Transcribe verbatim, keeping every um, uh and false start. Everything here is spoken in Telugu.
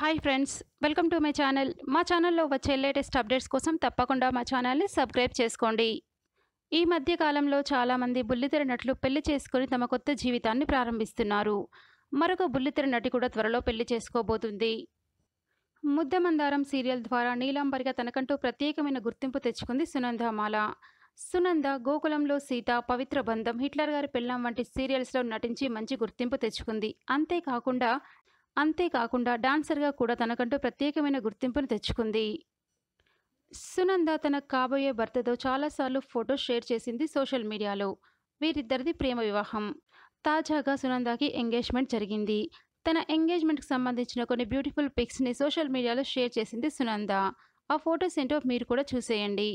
Hi friends, welcome to my channel. మా ఛానల్లో వచ్చే లేటెస్ట్ అప్డేట్స్ కోసం తప్పకుండా మా ఛానల్ని సబ్స్క్రైబ్ చేసుకోండి. ఈ మధ్య కాలంలో చాలామంది బుల్లితెర నటులు పెళ్లి చేసుకుని తమ కొత్త జీవితాన్ని ప్రారంభిస్తున్నారు. మరొక బుల్లితెర నటి కూడా త్వరలో పెళ్లి చేసుకోబోతుంది. ముద్దమందారం సీరియల్ ద్వారా నీలాంబరిగా తనకంటూ ప్రత్యేకమైన గుర్తింపు తెచ్చుకుంది సునంద మాల. సునంద గోకులంలో సీత, పవిత్ర బంధం, హిట్లర్ గారి పెళ్ళాం వంటి సీరియల్స్లో నటించి మంచి గుర్తింపు తెచ్చుకుంది. అంతేకాకుండా అంతేకాకుండా డాన్సర్గా కూడా తనకంటూ ప్రత్యేకమైన గుర్తింపును తెచ్చుకుంది. సునంద తన కాబోయే భర్తతో చాలాసార్లు ఫోటో షేర్ చేసింది సోషల్ మీడియాలో. వీరిద్దరిది ప్రేమ వివాహం. తాజాగా సునందకి ఎంగేజ్మెంట్ జరిగింది. తన ఎంగేజ్మెంట్కి సంబంధించిన కొన్ని బ్యూటిఫుల్ పిక్స్ని సోషల్ మీడియాలో షేర్ చేసింది సునంద. ఆ ఫొటోస్ ఏంటో మీరు కూడా చూసేయండి.